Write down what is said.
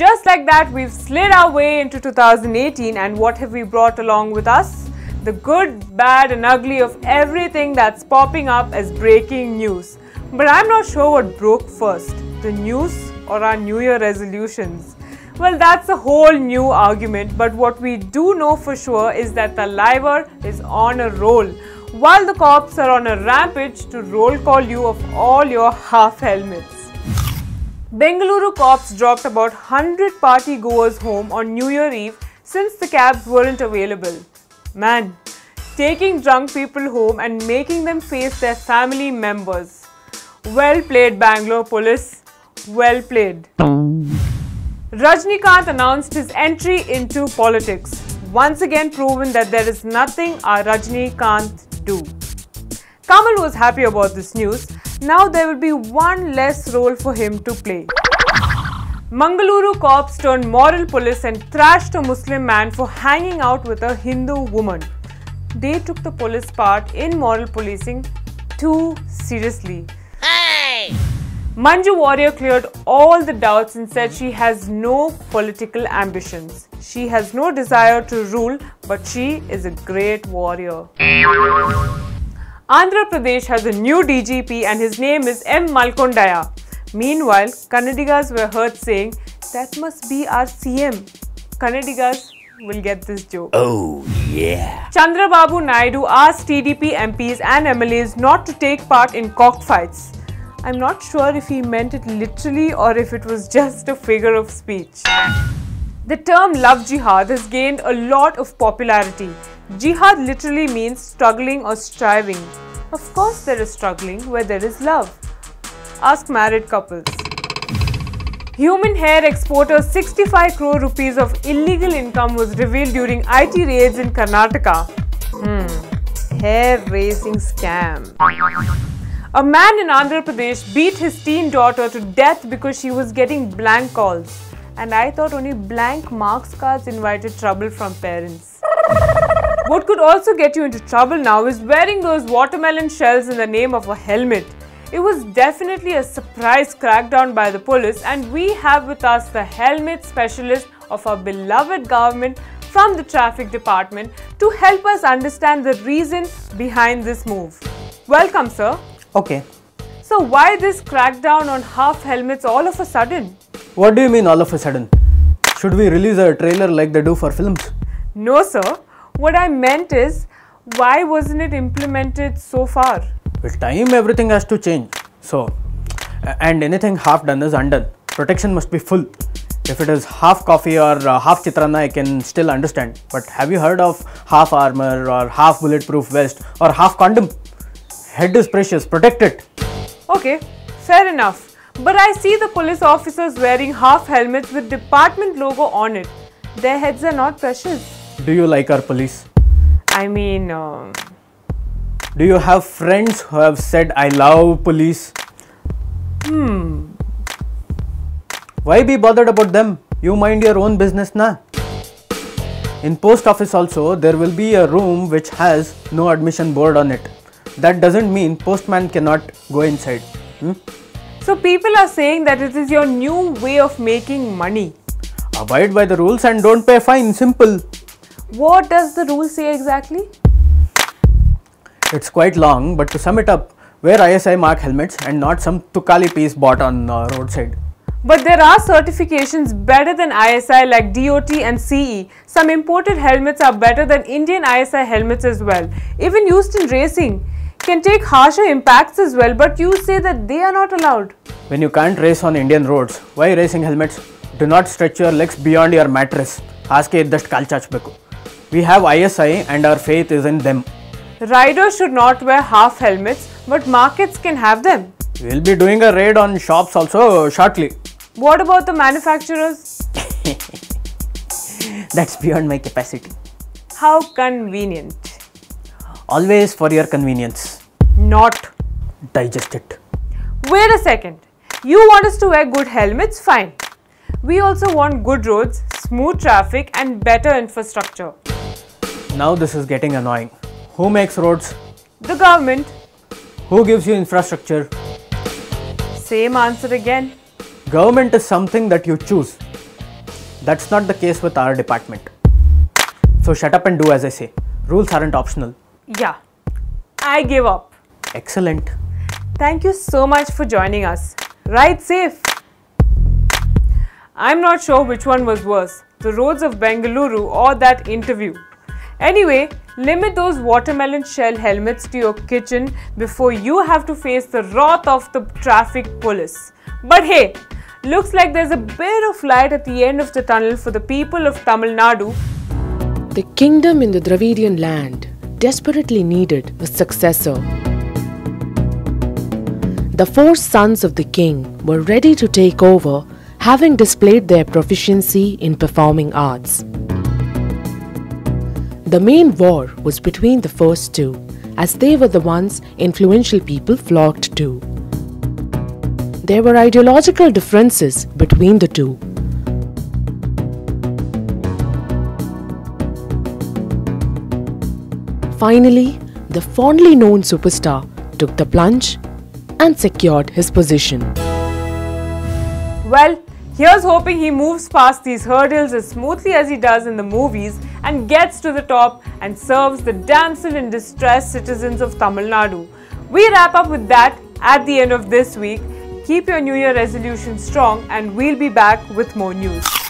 Just like that, we've slid our way into 2018, and what have we brought along with us? The good, bad and ugly of everything that's popping up as breaking news. But I'm not sure what broke first, the news or our New Year resolutions. Well, that's a whole new argument, but what we do know for sure is that the liver is on a roll, while the cops are on a rampage to roll call you of all your half helmets. Bengaluru cops dropped about 100 party goers home on New Year Eve since the cabs weren't available. Man, taking drunk people home and making them face their family members. Well played, Bangalore police. Well played. Rajinikanth announced his entry into politics, once again proven that there is nothing our Rajini can't do. Kamal was happy about this news. Now there will be one less role for him to play. Mangaluru cops turned moral police and thrashed a Muslim man for hanging out with a Hindu woman. They took the police part in moral policing too seriously. Hey! Manju Warrior cleared all the doubts and said she has no political ambitions. She has no desire to rule, but she is a great warrior. Andhra Pradesh has a new DGP and his name is M. Malkondaya. Meanwhile, Kannadigas were heard saying, "That must be our CM." Kannadigas will get this joke. Oh yeah. Chandra Babu Naidu asked TDP MPs and MLAs not to take part in cockfights. I'm not sure if he meant it literally or if it was just a figure of speech. The term love jihad has gained a lot of popularity. Jihad literally means struggling or striving. Of course there is struggling where there is love. Ask married couples. Human hair exporter 65 crore rupees of illegal income was revealed during IT raids in Karnataka. Hair-raising scam. A man in Andhra Pradesh beat his teen daughter to death because she was getting blank calls. And I thought only blank marks cards invited trouble from parents. What could also get you into trouble now is wearing those watermelon shells in the name of a helmet. It was definitely a surprise crackdown by the police, and we have with us the helmet specialist of our beloved government from the traffic department to help us understand the reason behind this move. Welcome, sir. Okay. So why this crackdown on half helmets all of a sudden? What do you mean all of a sudden? Should we release a trailer like they do for films? No sir. What I meant is, why wasn't it implemented so far? With time everything has to change. So, and anything half done is undone. Protection must be full. If it is half coffee or half chitrana, I can still understand. But have you heard of half armor or half bulletproof vest or half condom? Head is precious, protect it. Okay, fair enough. But I see the police officers wearing half helmets with department logo on it. Their heads are not precious. Do you like our police? I mean... Do you have friends who have said, "I love police"? Why be bothered about them? You mind your own business, na? In post office also, there will be a room which has no admission board on it. That doesn't mean postman cannot go inside. So people are saying that it is your new way of making money. Abide by the rules and don't pay fine. Simple. What does the rule say exactly? It's quite long, but to sum it up, wear ISI mark helmets and not some tukali piece bought on roadside. But there are certifications better than ISI like DOT and CE. Some imported helmets are better than Indian ISI helmets as well. Even used in racing can take harsher impacts as well, but you say that they are not allowed. When you can't race on Indian roads, why racing helmets? Do not stretch your legs beyond your mattress. We have ISI and our faith is in them. Riders should not wear half helmets, but markets can have them. We'll be doing a raid on shops also shortly. What about the manufacturers? That's beyond my capacity. How convenient. Always for your convenience. Not. Digest it. Wait a second. You want us to wear good helmets? Fine. We also want good roads, smooth traffic and better infrastructure. Now this is getting annoying. Who makes roads? The government. Who gives you infrastructure? Same answer again. Government is something that you choose. That's not the case with our department. So shut up and do as I say. Rules aren't optional. Yeah, I give up. Excellent. Thank you so much for joining us. Ride safe. I'm not sure which one was worse, the roads of Bengaluru or that interview. Anyway, limit those watermelon shell helmets to your kitchen before you have to face the wrath of the traffic police. But hey, looks like there's a bit of light at the end of the tunnel for the people of Tamil Nadu. The kingdom in the Dravidian land desperately needed a successor. The four sons of the king were ready to take over, having displayed their proficiency in performing arts. The main war was between the first two, as they were the ones influential people flocked to. There were ideological differences between the two. Finally, the fondly known superstar took the plunge and secured his position. Well, here's hoping he moves past these hurdles as smoothly as he does in the movies and gets to the top and serves the damsel in distress citizens of Tamil Nadu. We wrap up with that at the end of this week. Keep your New Year resolution strong and we'll be back with more news.